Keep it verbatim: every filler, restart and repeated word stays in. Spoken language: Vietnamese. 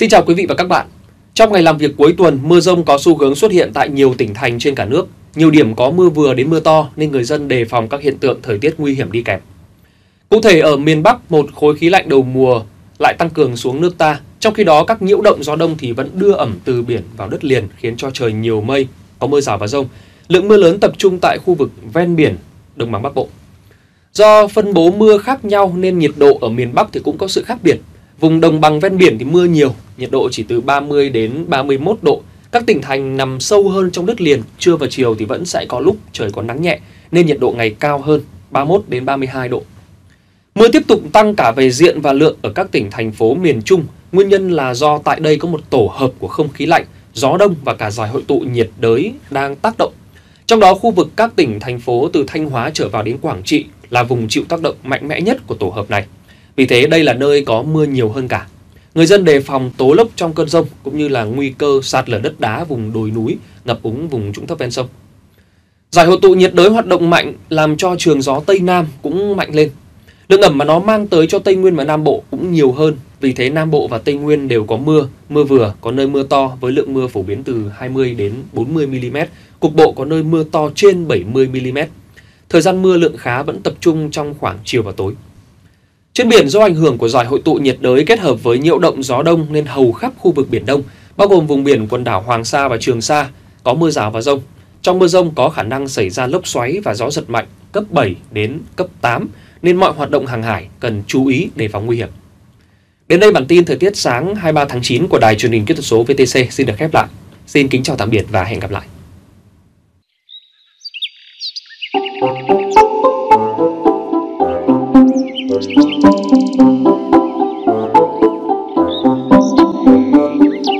Xin chào quý vị và các bạn. Trong ngày làm việc cuối tuần, mưa dông có xu hướng xuất hiện tại nhiều tỉnh thành trên cả nước. Nhiều điểm có mưa vừa đến mưa to nên người dân đề phòng các hiện tượng thời tiết nguy hiểm đi kèm. Cụ thể ở miền Bắc, một khối khí lạnh đầu mùa lại tăng cường xuống nước ta. Trong khi đó, các nhiễu động gió đông thì vẫn đưa ẩm từ biển vào đất liền khiến cho trời nhiều mây, có mưa rào và dông. Lượng mưa lớn tập trung tại khu vực ven biển, đồng bằng Bắc Bộ. Do phân bố mưa khác nhau nên nhiệt độ ở miền Bắc thì cũng có sự khác biệt. Vùng đồng bằng ven biển thì mưa nhiều, nhiệt độ chỉ từ ba mươi đến ba mươi mốt độ. Các tỉnh thành nằm sâu hơn trong đất liền, trưa và chiều thì vẫn sẽ có lúc trời có nắng nhẹ, nên nhiệt độ ngày cao hơn ba mươi mốt đến ba mươi hai độ. Mưa tiếp tục tăng cả về diện và lượng ở các tỉnh thành phố miền Trung. Nguyên nhân là do tại đây có một tổ hợp của không khí lạnh, gió đông và cả giải hội tụ nhiệt đới đang tác động. Trong đó, khu vực các tỉnh thành phố từ Thanh Hóa trở vào đến Quảng Trị là vùng chịu tác động mạnh mẽ nhất của tổ hợp này. Vì thế đây là nơi có mưa nhiều hơn cả. Người dân đề phòng tố lốc trong cơn dông cũng như là nguy cơ sạt lở đất đá vùng đồi núi, ngập úng vùng trũng thấp ven sông. Giải hội tụ nhiệt đới hoạt động mạnh làm cho trường gió Tây Nam cũng mạnh lên. Lượng ẩm mà nó mang tới cho Tây Nguyên và Nam Bộ cũng nhiều hơn. Vì thế Nam Bộ và Tây Nguyên đều có mưa, mưa vừa, có nơi mưa to với lượng mưa phổ biến từ hai mươi đến bốn mươi mi-li-mét, cục bộ có nơi mưa to trên bảy mươi mi-li-mét. Thời gian mưa lượng khá vẫn tập trung trong khoảng chiều và tối. Trên biển, do ảnh hưởng của giải hội tụ nhiệt đới kết hợp với nhiễu động gió đông nên hầu khắp khu vực Biển Đông, bao gồm vùng biển quần đảo Hoàng Sa và Trường Sa, có mưa rào và dông. Trong mưa dông có khả năng xảy ra lốc xoáy và gió giật mạnh cấp bảy đến cấp tám, nên mọi hoạt động hàng hải cần chú ý đề phòng nguy hiểm. Đến đây bản tin thời tiết sáng hai mươi ba tháng chín của Đài Truyền hình Kỹ thuật số vê tê xê xin được khép lại. Xin kính chào tạm biệt và hẹn gặp lại.